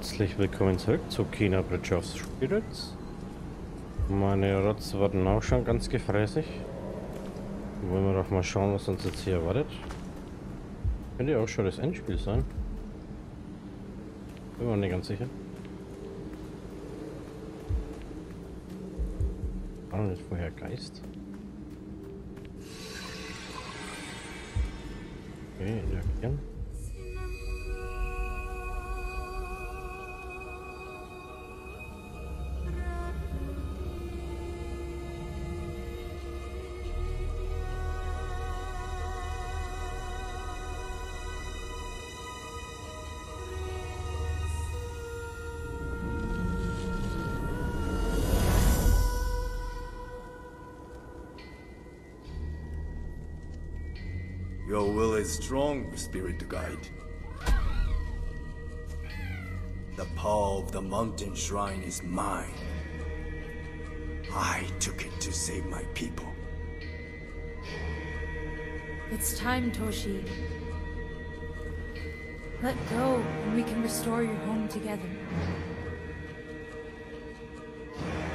Herzlich willkommen zurück zu Kena: Bridge of Spirits. Meine Rotze werden auch schon ganz gefräßig. Wollen wir doch mal schauen, was uns jetzt hier erwartet. Könnte ja auch schon das Endspiel sein. Bin mir nicht ganz sicher. War noch nicht vorher Geist. Okay, interagieren. Your will is strong, spirit to guide. The power of the mountain shrine is mine. I took it to save my people. It's time, Toshi. Let go, and we can restore your home together.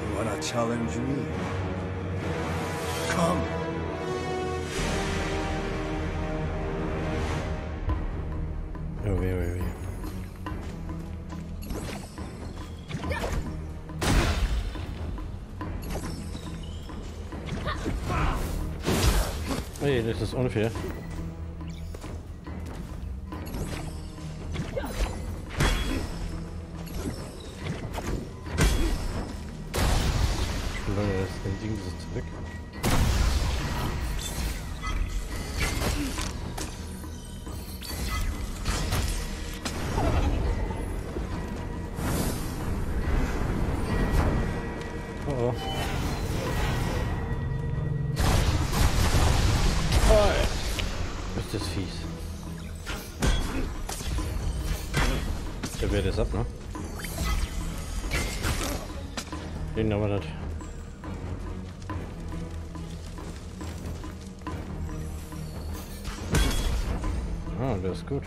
You wanna challenge me? Come! Hey, das ist unfair. Solange das Ding ist weg. Oh. Ist das fies. Der wehrt es ab, ne? Den haben wir nicht. Ah, der ist gut.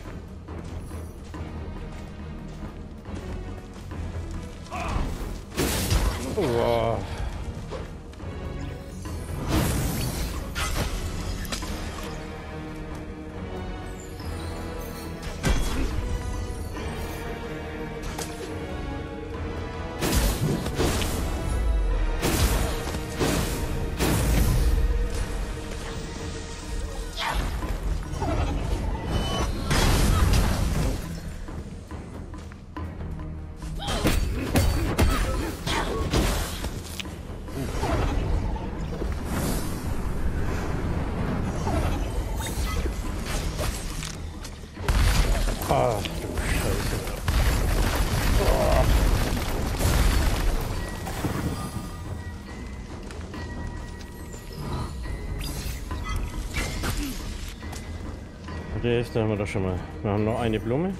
Uah. Ach du Scheiße. Oh. Die Hälfte haben wir doch schon mal. Wir haben noch eine Blume.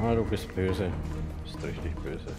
Ah, du bist böse. Du bist richtig böse.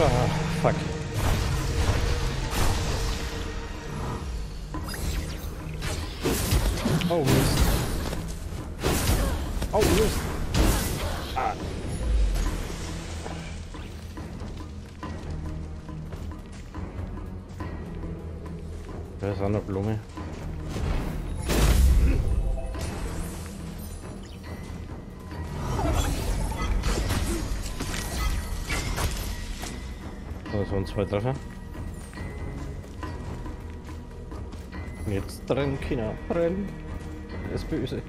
Ah, fuck. Oh, Mist. Oh, Mist. Ah. Da ist auch eine Blume. Das waren 2 Treffer. Und jetzt dran, Kena, brennen. Er ist böse.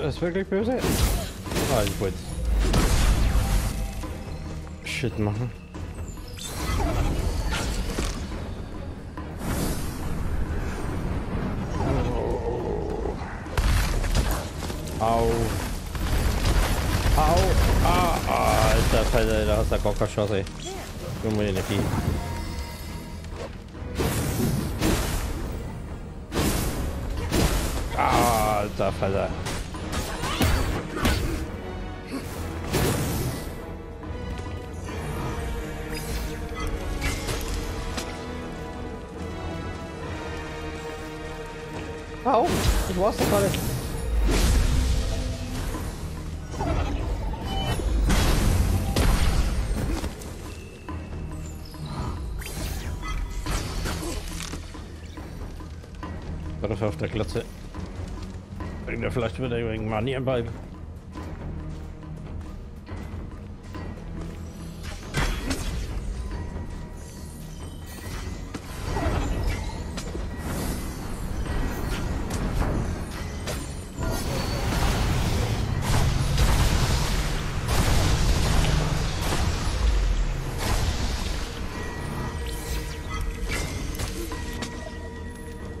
Das ist wirklich böse. Ah, ich wollte Shit machen. Oh. Au. Au. Ah, ah, alter Falter, da hast du gar keine Chance, ey. Junge Energie. Ah, alter Falter. Au, ich war's doch gerade. Darauf auf der Glotze. Bringt er vielleicht wieder irgendwann hier im Ball.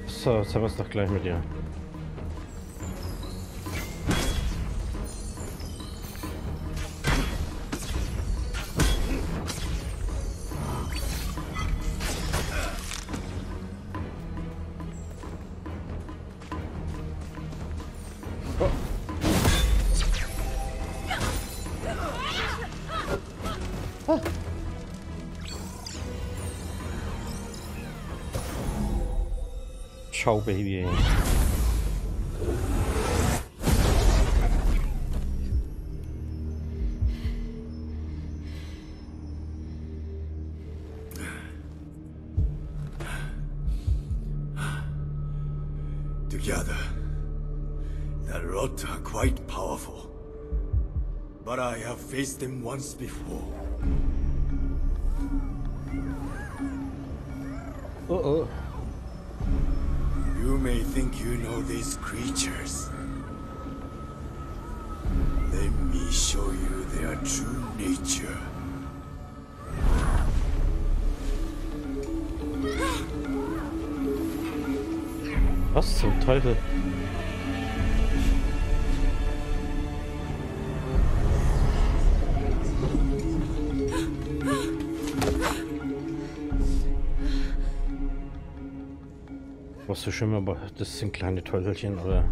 So, jetzt haben wir es doch gleich mit dir. Oh. Oh. Ciao, Baby. Together, the rods are quite powerful, but I have faced them once before. Uh-oh. You may think you know these creatures. Let me show you their true nature. Was zum Teufel? Was so schlimm, aber das sind kleine Teufelchen, oder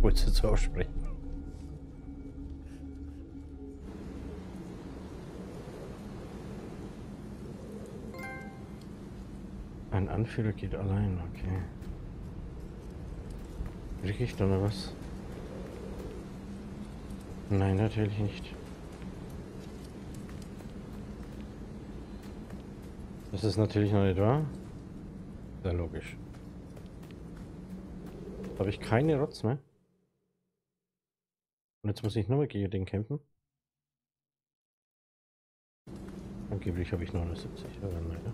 wolltest du jetzt aussprechen? Ein Anführer geht allein, okay. Wirklich oder was? Nein, natürlich nicht. Das ist natürlich noch nicht wahr. Sehr logisch. Habe ich keine Rotz mehr. Und jetzt muss ich nochmal gegen den kämpfen. Angeblich habe ich noch eine 70. Aber nein, ja.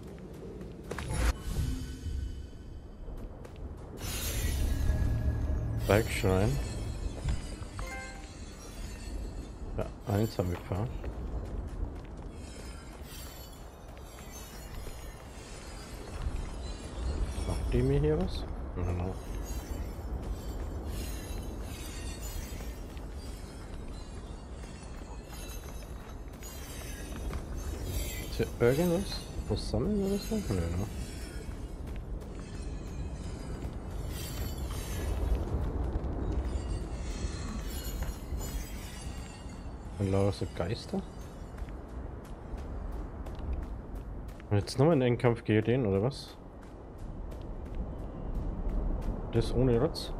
Bergschrein. Ja, einsam gefahren. Macht die mir hier was? Genau. Irgendwas? Was sammeln oder so? Nö, ne? Dann lauter so Geister. Und jetzt nochmal einen Endkampf gegen den, oder was? Das ohne Rotz?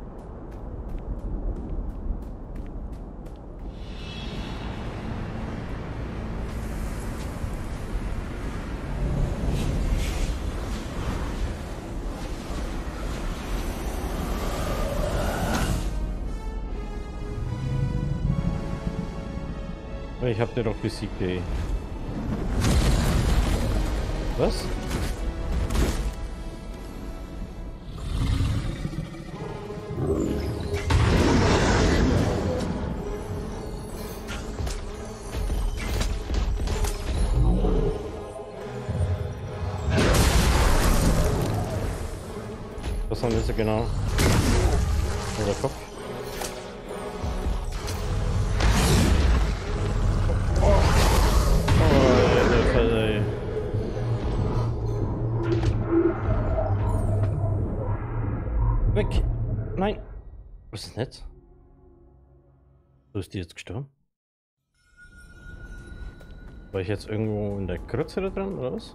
Ich hab den doch besiegt, ey. Was? Das haben wir so genau. Unser Kopf. Weg! Nein! Was ist das? So ist die jetzt gestorben? War ich jetzt irgendwo in der Kürze da dran oder was?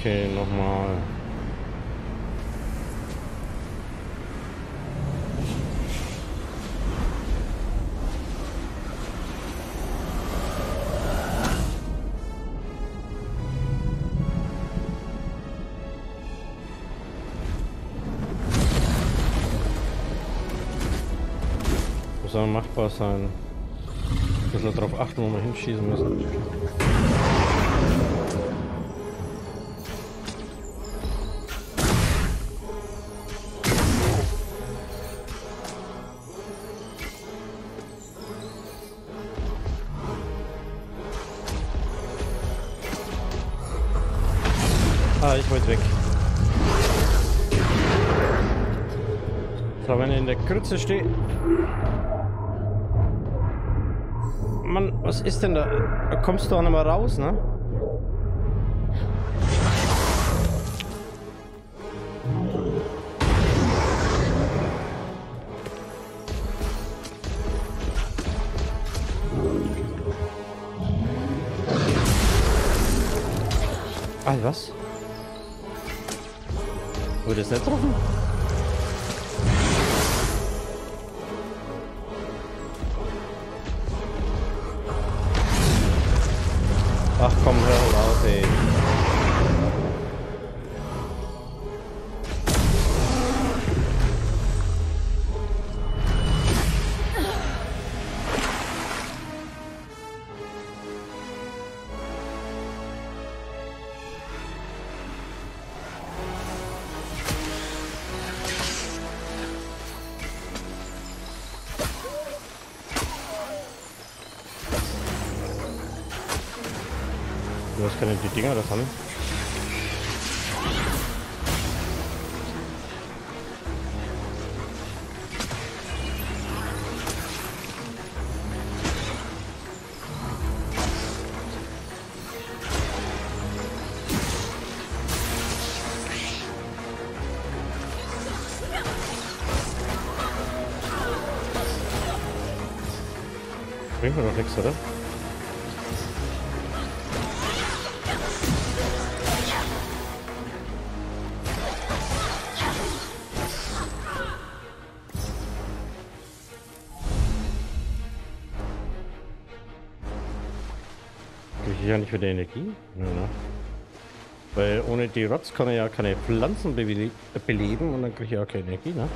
Okay, nochmal. Muss aber machbar sein. Müssen wir darauf achten, wo wir hinschießen müssen. Ah, ich wollte weg. So, wenn ich in der Kürze stehe. Mann, was ist denn da? Da kommst du auch nochmal raus, ne? Ah, was? Wurde es nicht getroffen? Ach komm, hör auf, ey. Was kann denn die Dinger das haben? Bringt mir doch nichts, oder? Ja, nicht für die Energie, ja. Weil ohne die Rots kann er ja keine Pflanzen beleben und dann kriege ich ja keine Energie, ne?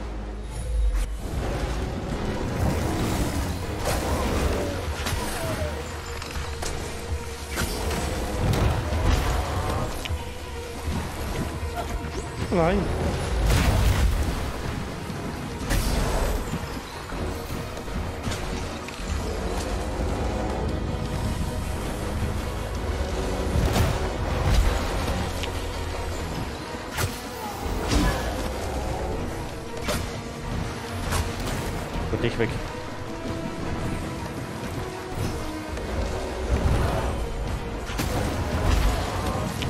Nein. Dich weg.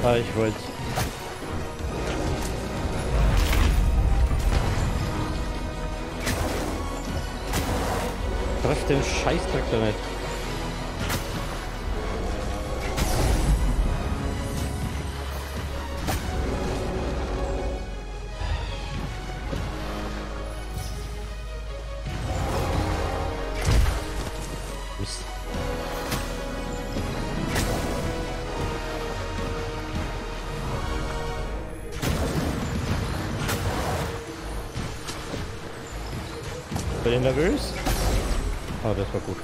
Ah, ich wollte. Treff den Scheißdreck damit. Bin ich nervös? Ah, das war gut.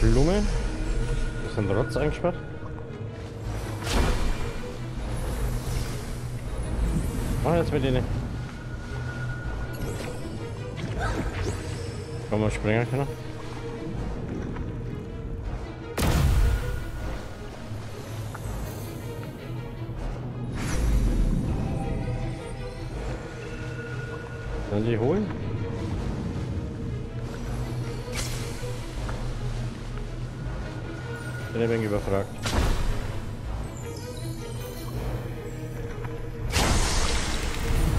Diese Blume? Das sind Rotz eingesperrt? Mach jetzt mit denen. Komm mal, Springer, Kena. Sollen die holen? Bin ein wenig überfragt.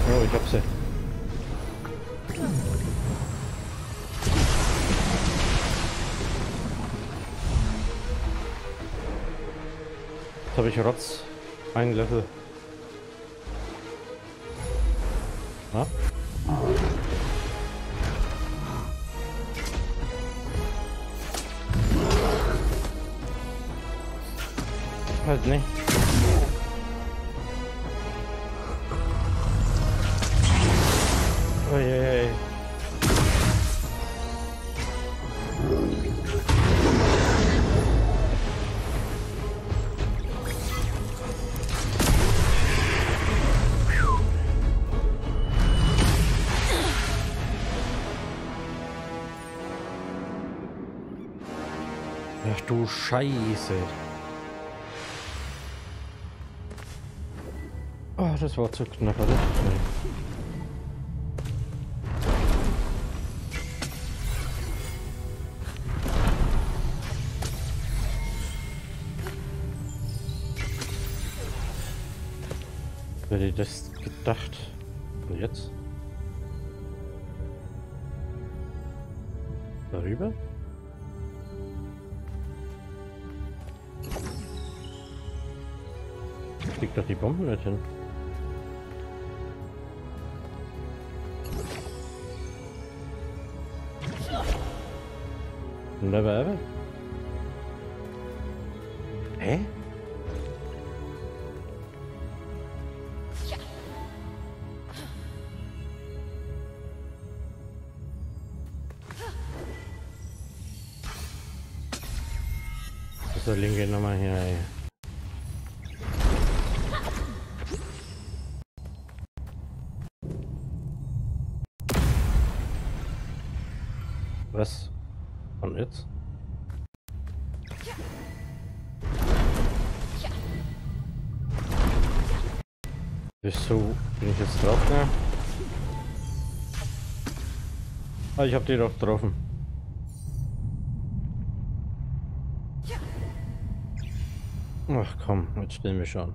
Oh, ich hab sie. Jetzt habe ich Rotz. Ein Löffel. Na? Halt nicht. Oh je, je. Ach du Scheiße. Oh, das war zu knapp, oder? Wer hätte das gedacht? Und jetzt? Darüber? Kriegt doch die Bomben nicht hin. Never ever. Hä? Das ist der linke nochmal hier. Ey. Was? Und jetzt? Wieso bin ich jetzt drauf, ne? Ah, ich hab die doch getroffen. Ach komm, jetzt stehen wir schon.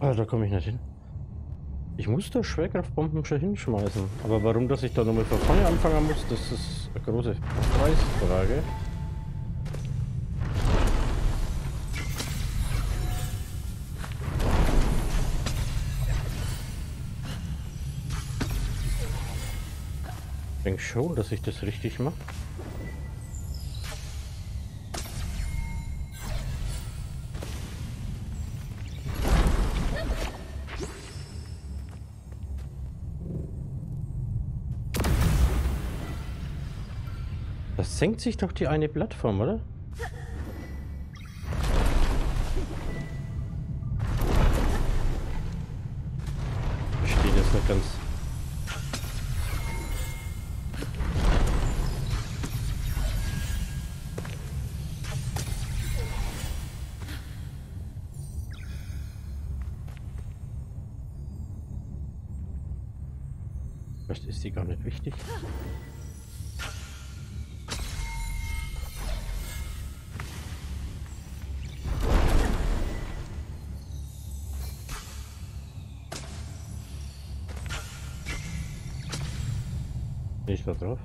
Ah, da komme ich nicht hin. Ich muss da Schwerkraftbomben schon hinschmeißen. Aber warum, dass ich da nochmal von vorne anfangen muss, das ist eine große Preisfrage. Ich denke schon, dass ich das richtig mache. Das senkt sich doch die eine Plattform, oder? Ich verstehe das nicht ganz. Vielleicht ist die gar nicht wichtig. Nicht da drauf.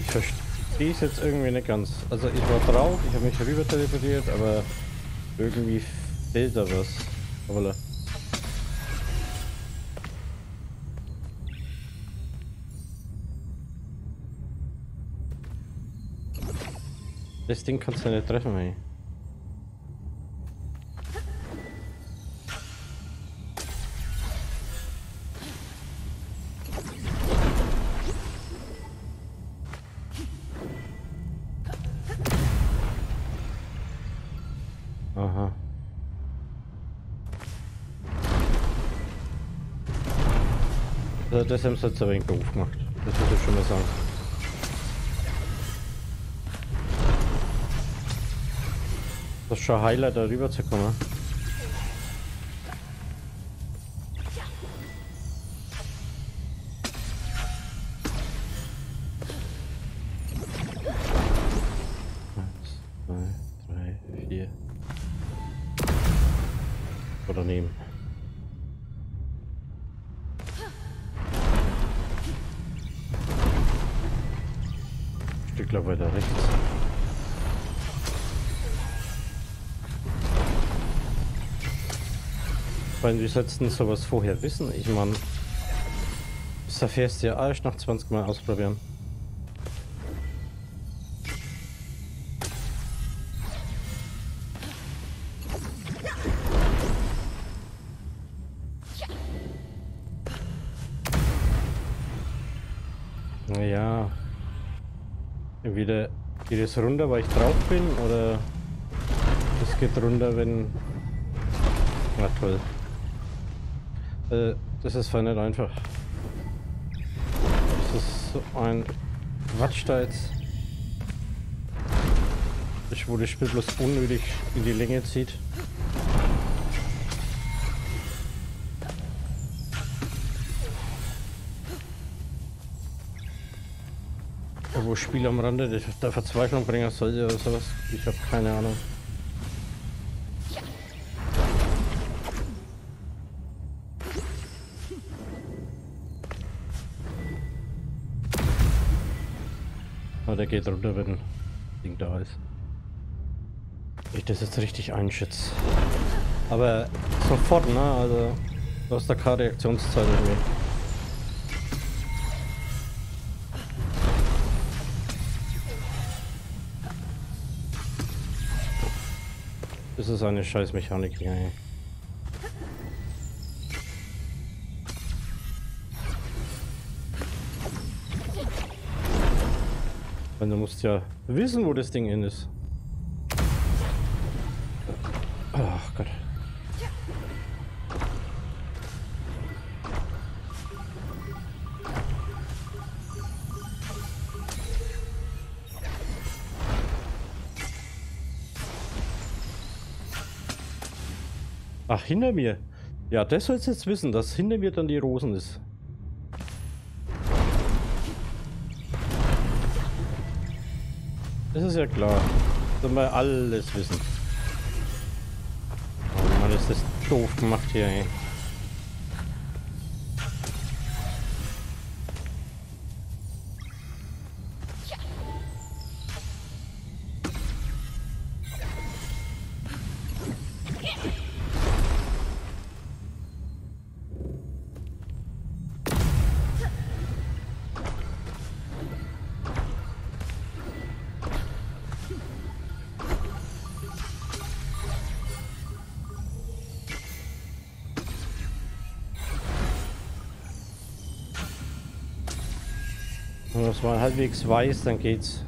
Ich verstehe es jetzt irgendwie nicht ganz. Also ich war drauf, ich habe mich herüber teleportiert, aber irgendwie fehlt da was. Holla. Das Ding kannst du nicht treffen, ey. Aha. Also das haben sie jetzt ein wenig doof gemacht. Das muss ich schon mal sagen. Das ist schon ein Highlight, da rüber zu kommen. Eins, zwei, drei, vier. Oder neben. Ein Stück weiter rechts. Weil wir sollten sowas vorher wissen. Ich meine, das erfährst du ja erst nach 20 Mal ausprobieren. Naja, entweder geht es runter, weil ich drauf bin, oder es geht runter, wenn... Na toll. Das ist voll nicht einfach. Das ist so ein Quatsch da jetzt. Ich wurde das Spiel bloß unnötig in die Länge zieht. Wo Spiel am Rande der Verzweiflung bringen sollte oder sowas. Ich habe keine Ahnung. Der geht runter, wenn das Ding da ist. Ich das jetzt richtig einschätze. Aber sofort, ne? Also aus der K-Reaktionszeit irgendwie. Das ist eine scheiß Mechanik, ja. Weil du musst ja wissen, wo das Ding hin ist. Ach Gott. Ach, hinter mir. Ja, das sollst du jetzt wissen, dass hinter mir dann die Rosen ist. Das ist ja klar. Das wir alles wissen. Oh Mann, ist das doof gemacht hier, ey. Wenn man es mal halbwegs weiß, dann geht's.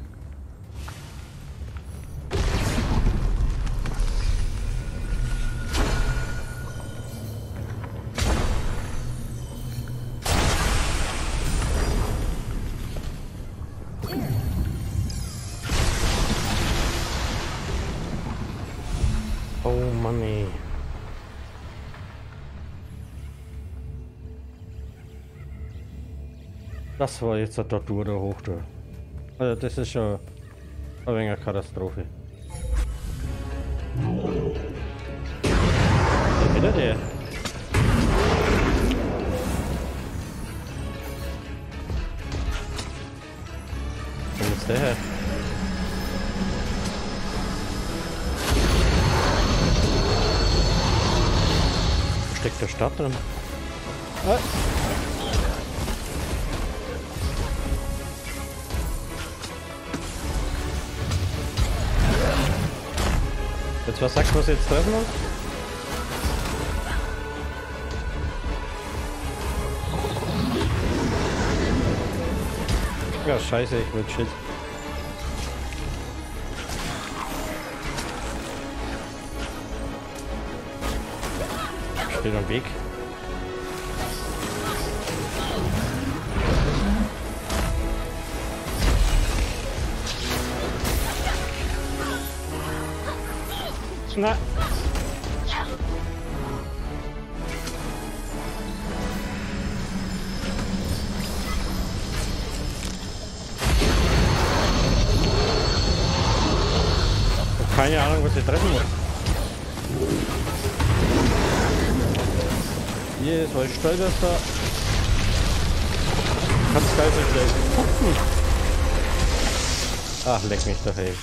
Oh Mann, ey. Das war jetzt eine Tortur da hoch. Also das ist schon ein wenig eine Katastrophe. Wieder der. that. Wo steckt der Stab drin? Ah. Jetzt was sagst du, was jetzt treffen muss? Ja, scheiße, ich will Shit. Steht am Weg. Na. Keine Ahnung, was ich treffen muss. Hier ist was Stolzes da. Kannst geil so schlecht. Ach, leck mich doch, ey.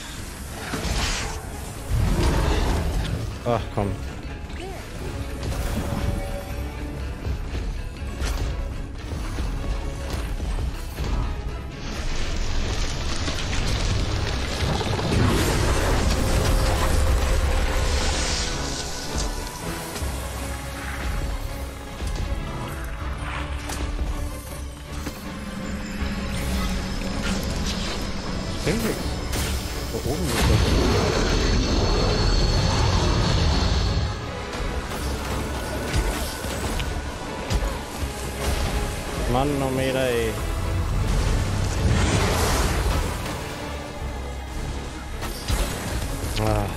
Ach, komm. Mann, noch mehr, ey. Ah.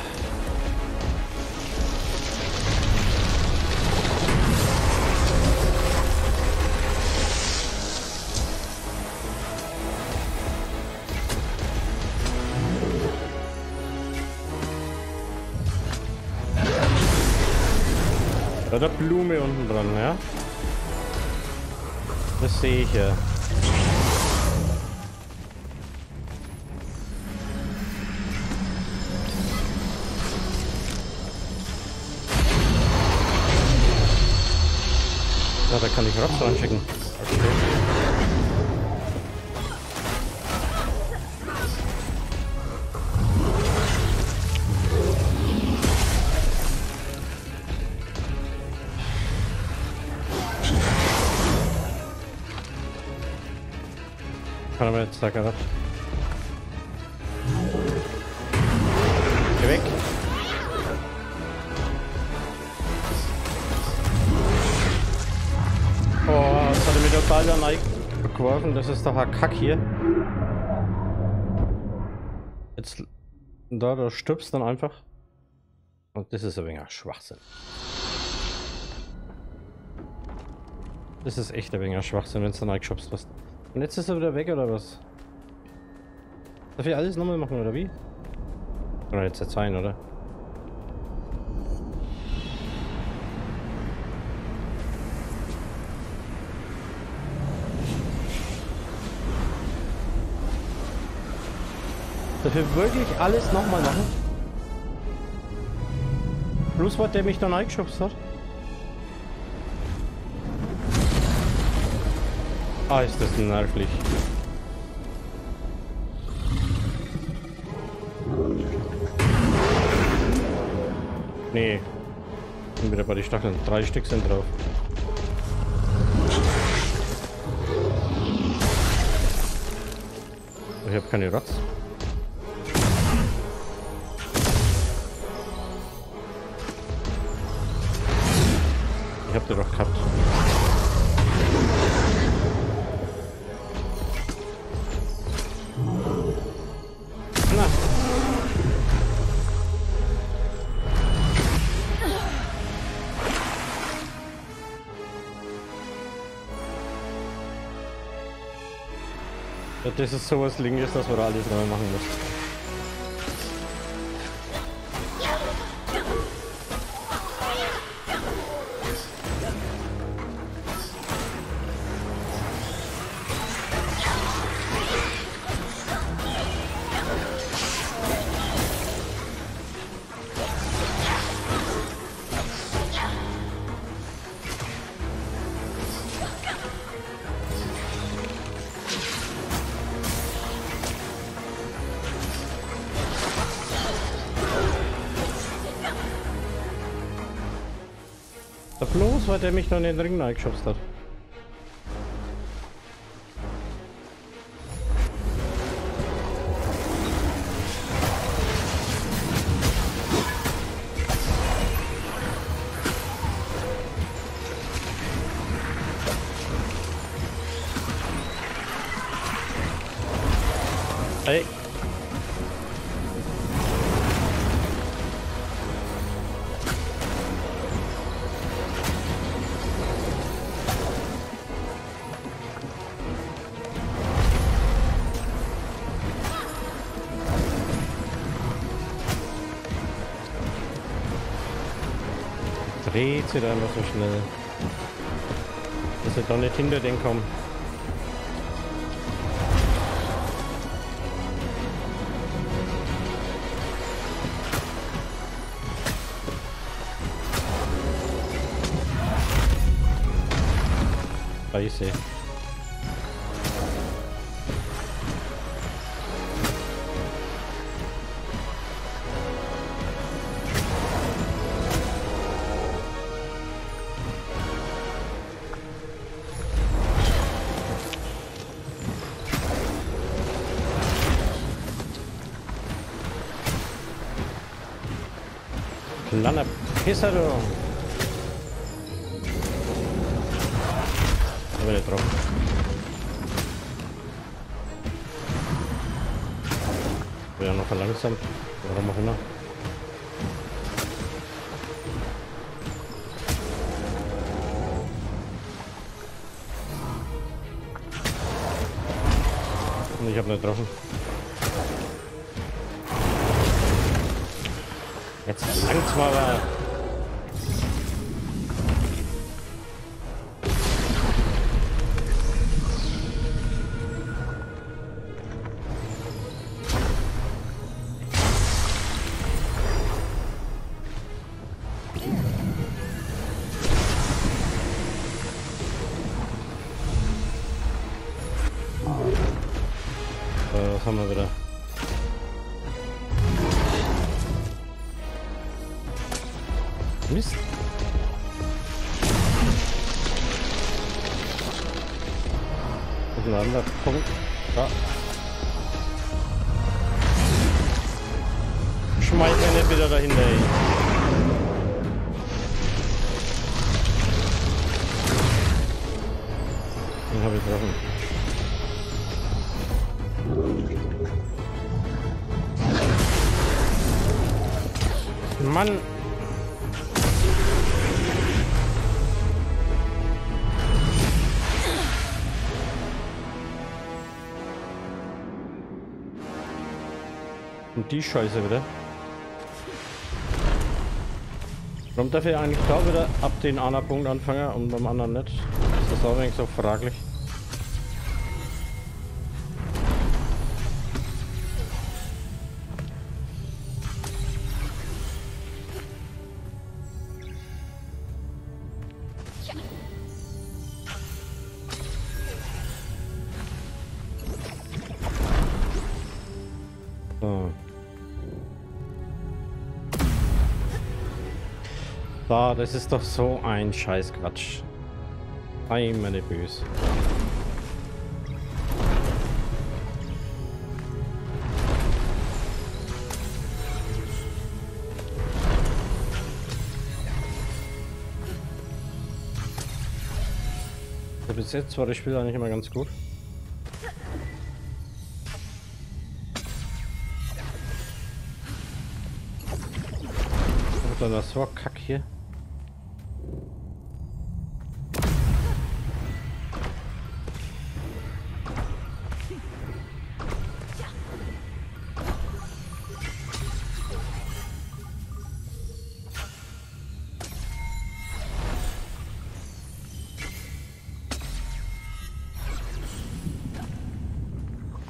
Da hat eine Blume unten dran, ja? Das sehe ich ja. Ja, da kann ich Robs reinschicken. Okay. Kann aber jetzt Sacker ab. Geh weg. Oh, das hat er mir total da reingeworfen. Das ist doch ein Kack hier. Jetzt da, du stirbst dann einfach. Und das ist ein wenig Schwachsinn. Das ist echt ein wenig Schwachsinn, wenn es dann reingeschubst wirst. Und jetzt ist er wieder weg, oder was? Darf ich alles nochmal machen, oder wie? Oder jetzt sein, oder? Darf ich wirklich alles nochmal machen? Bloß weil der mich dann eingeschubst hat. Ah, ist das nervlich. Nee. Ich bin wieder bei den Stacheln. 3 Stück sind drauf. Ich habe keine Ratz. Ich habe die doch gehabt. Das ist sowas Linkes, dass man da alles neu machen muss. bloß, weil der mich noch in den Ring reingeschubst hat. Hey. Dreht sich einfach so schnell, dass er doch nicht hinter den kommt. Scheiße. Kleiner Pisser, du. Aber nicht drauf. Wieder noch verlangsamt. Warum auch immer. Und ich habe nicht getroffen. Jetzt langt's mal da. Was haben wir wieder? Mist. Das ist ein anderer Punkt. Ja. Schmeiß mir nicht wieder dahinter, ey. Den habe ich getroffen. Mann! Und die Scheiße wieder. Warum darf ich eigentlich da wieder ab den einen Punkt anfangen und beim anderen nicht? Das ist auch eigentlich so fraglich. Da, das ist doch so ein Scheißquatsch. Einmal nicht böse. So, bis jetzt war das Spiel eigentlich immer ganz gut. Das war Kack hier.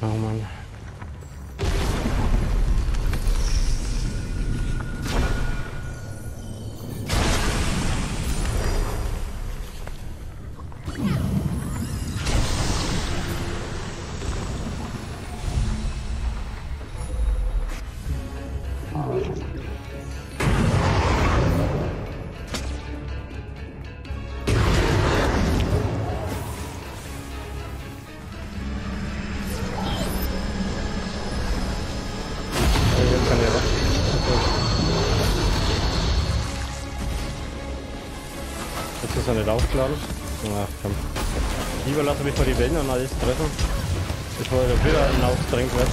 Oh Mann. noch nicht aufgeladen. Ach komm. Lieber lassen mich vor die Wellen und alles treffen. Bevor der wieder hinausgedrängt wird.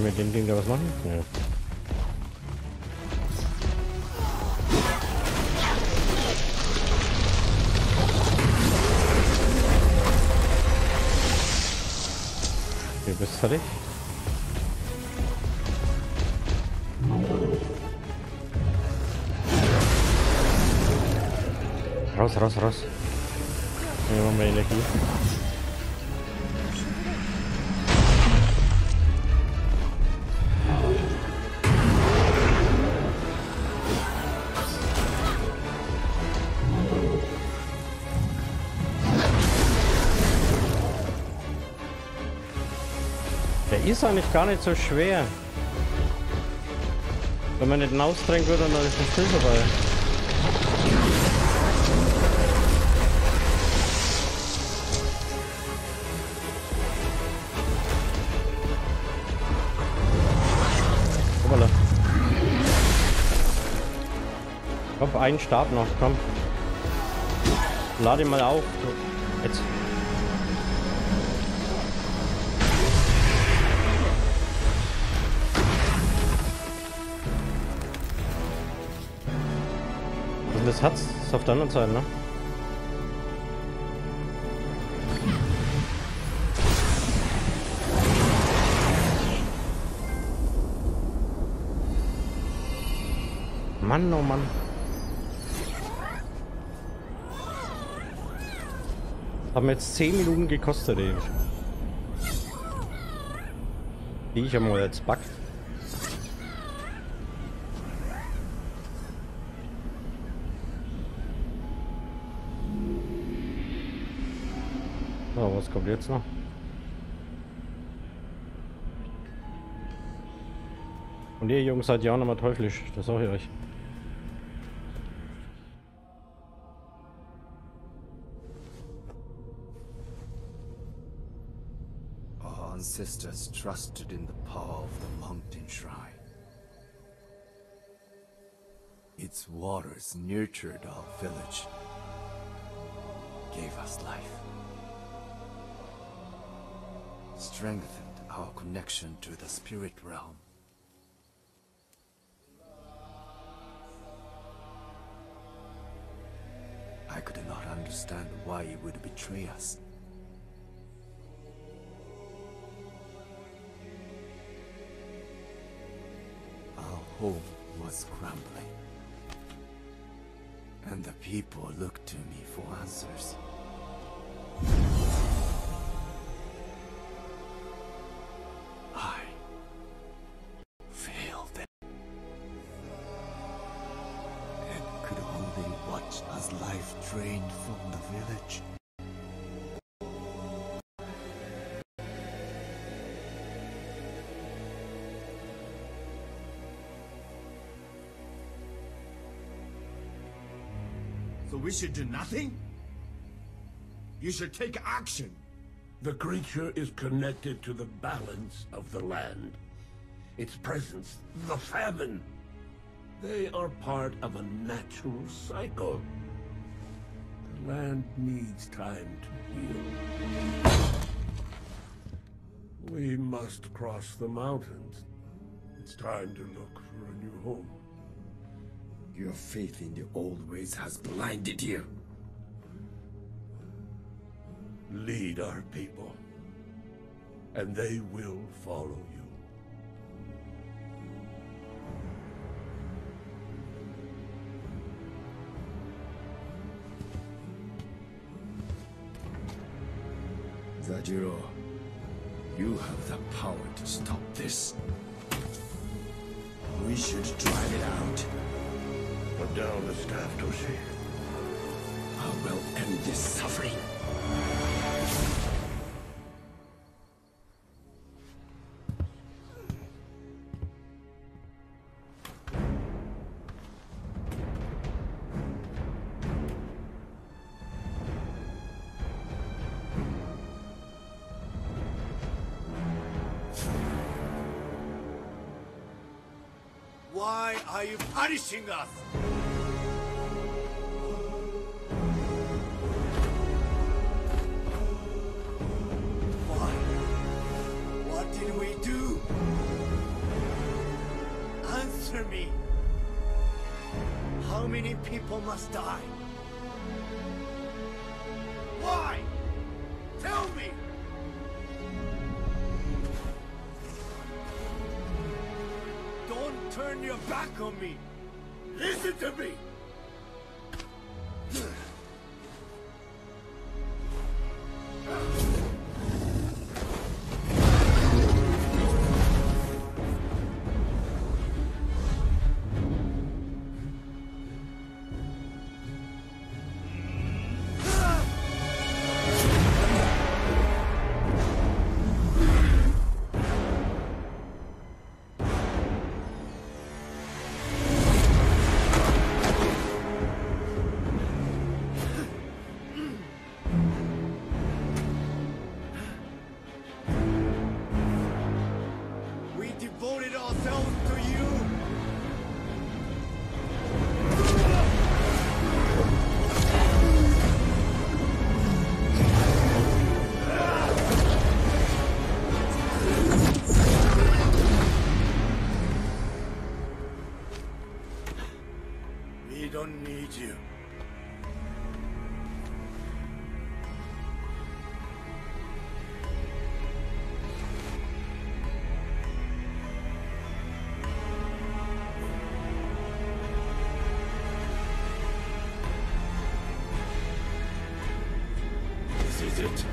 Mit dem Ding da was machen? Ja. Du bist fertig. Raus, raus, raus. Wir machen mehr Energie. Ist eigentlich gar nicht so schwer, wenn man nicht hinausdrängt wird, dann ist das Spiel vorbei. Hoppala. Hopp, einen Stab noch, komm. Lade ihn mal auf. Jetzt. Das hat's, das ist auf der anderen Seite, ne? Mann, oh Mann. Haben jetzt 10 Minuten gekostet, ey. Die ich einmal jetzt back. So, was kommt jetzt noch? Und ihr Jungs seid ja auch nochmal teuflisch, das sage ich euch. Our ancestors trusted in the power of the mountain shrine. Its waters nurtured our village, gave us life. Strengthened our connection to the spirit realm. I could not understand why it would betray us. Our home was crumbling, and the people looked to me for answers. Drained from the village. So we should do nothing? You should take action. The creature is connected to the balance of the land. Its presence, the famine. They are part of a natural cycle. The land needs time to heal. We must cross the mountains. It's time to look for a new home. Your faith in the old ways has blinded you. Lead our people, and they will follow you. You have the power to stop this. We should drive it out. Put down the staff, Toshi. I will end this suffering. Why are you punishing us? Why? What did we do? Answer me. How many people must die? Why? Tell me. Turn your back on me! Listen to me! You. This is it.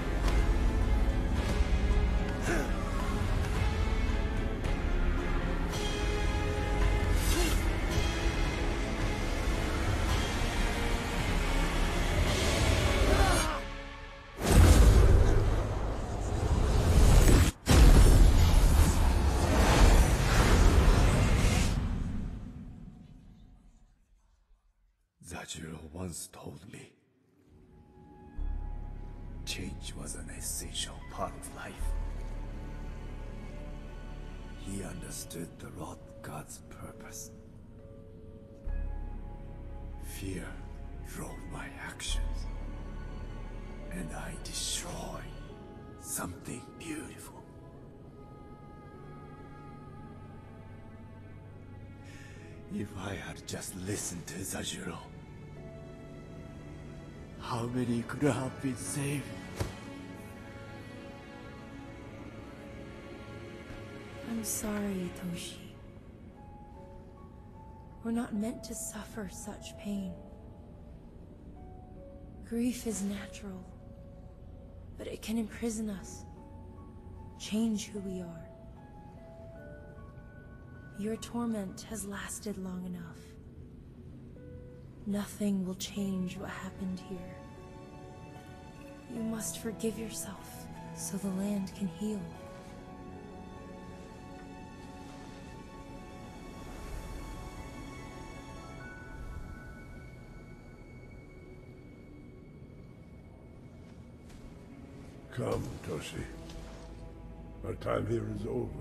Zajiro once told me, change was an essential part of life. He understood the Wrath God's purpose. Fear drove my actions, and I destroyed something beautiful. If I had just listened to Zajiro, how many could have been saved? I'm sorry, Toshi. We're not meant to suffer such pain. Grief is natural, but it can imprison us, change who we are. Your torment has lasted long enough. Nothing will change what happened here. You must forgive yourself so the land can heal. Come, Toshi. Our time here is over.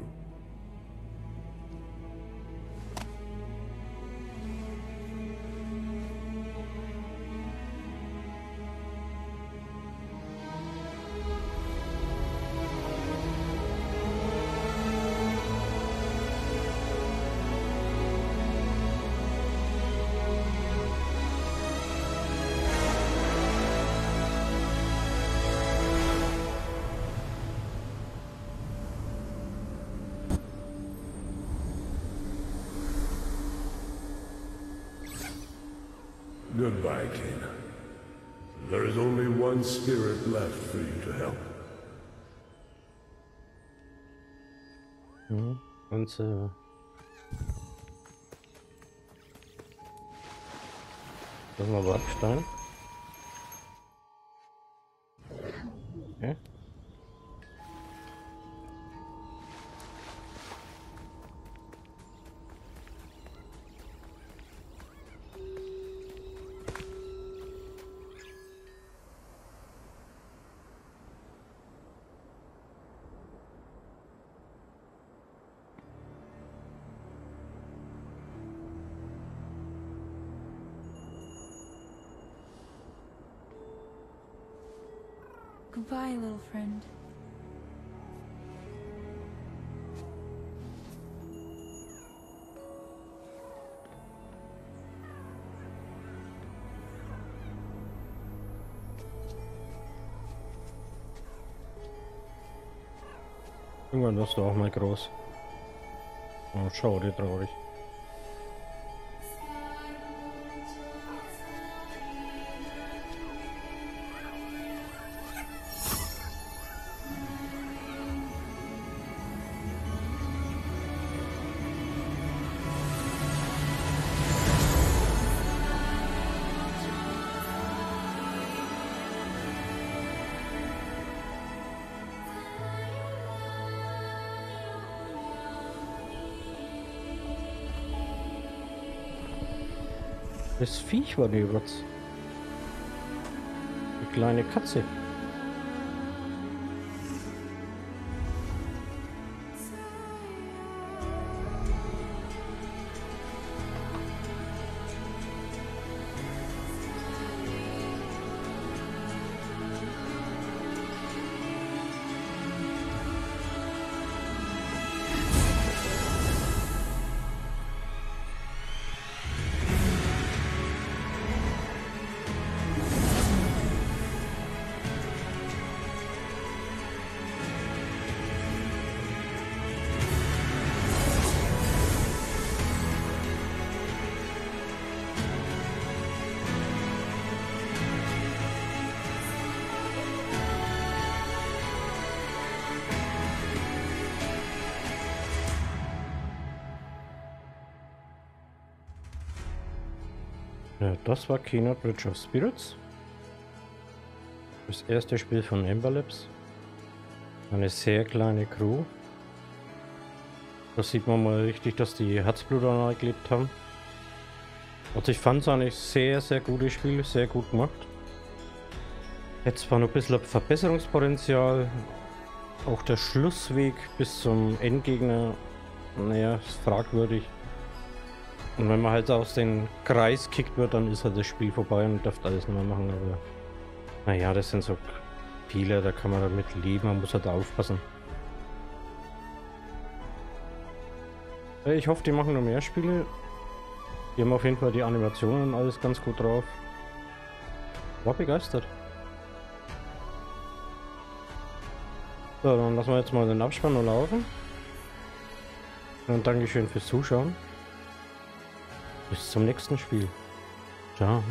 Goodbye, Kena. There is only one spirit left for you to help. Ja, und das mal Backstein. Okay. Goodbye, little friend. Irgendwann wirst du auch mal groß. Oh, schau dir traurig. Das Viech war die Rotz. Die kleine Katze. Ja, das war Kena: Bridge of Spirits. Das erste Spiel von Ember Lab. Eine sehr kleine Crew. Da sieht man mal richtig, dass die Herzblut danach gelebt haben. Also ich fand es eigentlich sehr, sehr gutes Spiel, sehr gut gemacht. Jetzt zwar noch ein bisschen Verbesserungspotenzial. Auch der Schlussweg bis zum Endgegner, naja, ist fragwürdig. Und wenn man halt aus dem Kreis kickt wird, dann ist halt das Spiel vorbei und darf alles nochmal machen. Aber naja, das sind so viele, da kann man damit leben, man muss halt aufpassen. Ich hoffe, die machen noch mehr Spiele. Die haben auf jeden Fall die Animationen und alles ganz gut drauf. War begeistert. So, dann lassen wir jetzt mal den Abspann noch laufen. Und Dankeschön fürs Zuschauen. Bis zum nächsten Spiel. Ciao.